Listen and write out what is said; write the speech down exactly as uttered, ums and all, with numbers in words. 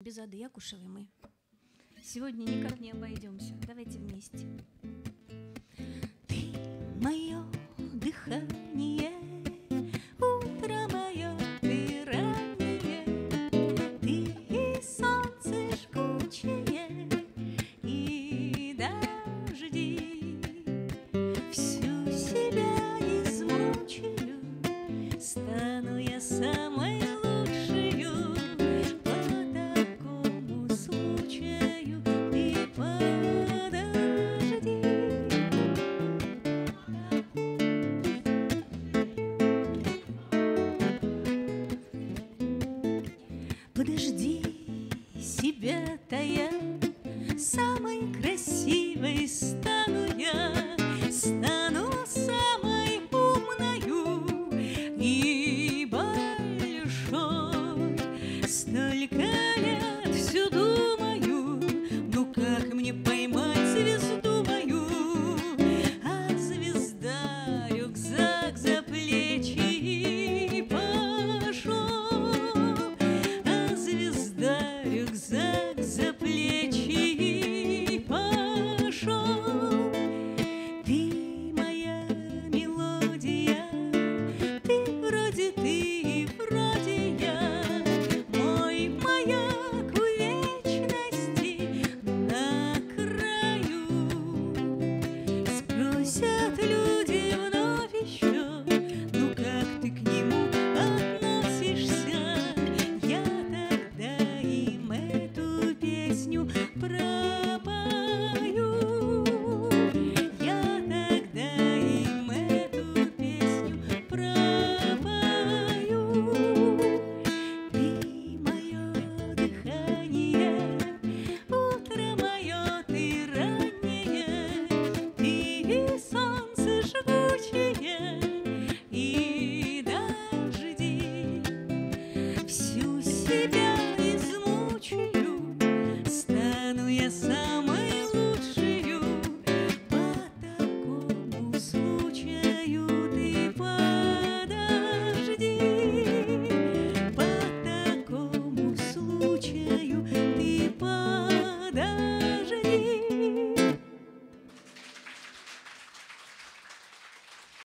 Без Ады Якушевой мы сегодня никак не обойдемся. Давайте вместе. Ты мое дыхание, утро мое, ты раннее, ты и солнце жгучее, и дожди. Всю себя измучаю, стану я самой лучшую. Подожди, себя-то я самой красивой стала.